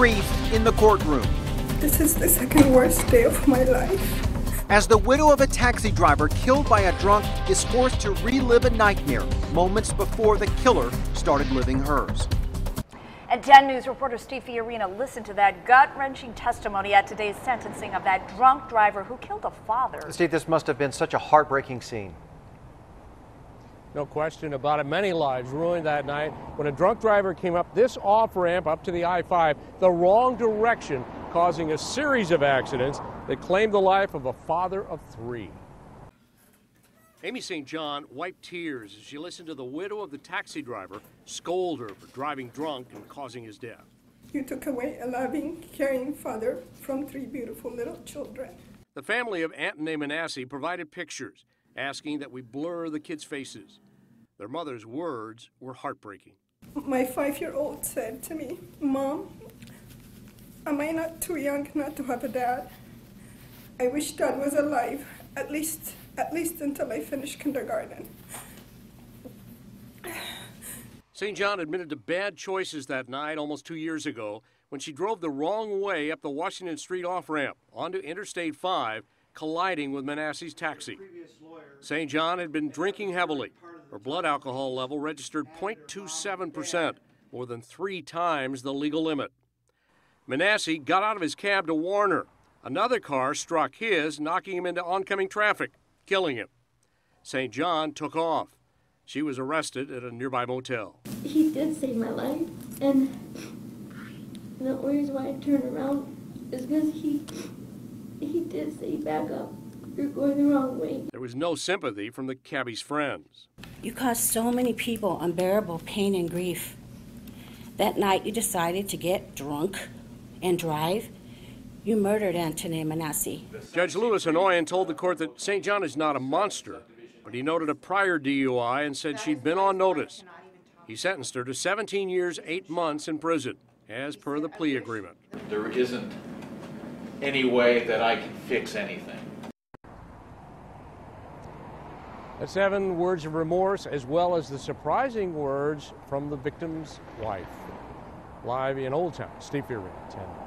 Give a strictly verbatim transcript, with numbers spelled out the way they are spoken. grief in the courtroom. This is the second worst day of my life. As the widow of a taxi driver killed by a drunk is forced to relive a nightmare moments before the killer started living hers. And ten news reporter Steve Fiorina listened to that gut-wrenching testimony at today's sentencing of that drunk driver who killed a father. Steve, this must have been such a heartbreaking scene. No question about it. Many lives ruined that night when a drunk driver came up this off-ramp up to the I five the wrong direction, causing a series of accidents that claimed the life of a father of three. Amy Saint John wiped tears as she listened to the widow of the taxi driver scold her for driving drunk and causing his death. You took away a loving, caring father from three beautiful little children. The family of Anthony Manasse provided pictures, asking that we blur the kids' faces. Their mother's words were heartbreaking. My five-year-old said to me, "Mom, am I not too young not to have a dad? I wish Dad was alive, at least at least until I finish kindergarten." Saint John admitted to bad choices that night almost two years ago when she drove the wrong way up the Washington Street off-ramp onto Interstate five, colliding with Manasse's taxi. Saint John had been drinking heavily. Her blood alcohol level registered zero point two seven percent, more than three times the legal limit. Manasse got out of his cab to warn her. Another car struck his, knocking him into oncoming traffic, killing him. Saint John took off. She was arrested at a nearby motel. He did save my life, and the only reason why I turned around is because he, he did say, "Back up, you're going the wrong way." There was no sympathy from the cabbie's friends. You caused so many people unbearable pain and grief. That night you decided to get drunk and drive. You murdered Anthony Manasse. Judge Lewis Hanoyan told the court that Saint John is not a monster, but he noted a prior D U I and said she'd been on notice. He sentenced her to seventeen years, eight months in prison, as per the plea agreement. There isn't any way that I can fix anything. That's seven words of remorse, as well as the surprising words from the victim's wife. Live in Old Town, Steve Fiorina, ten.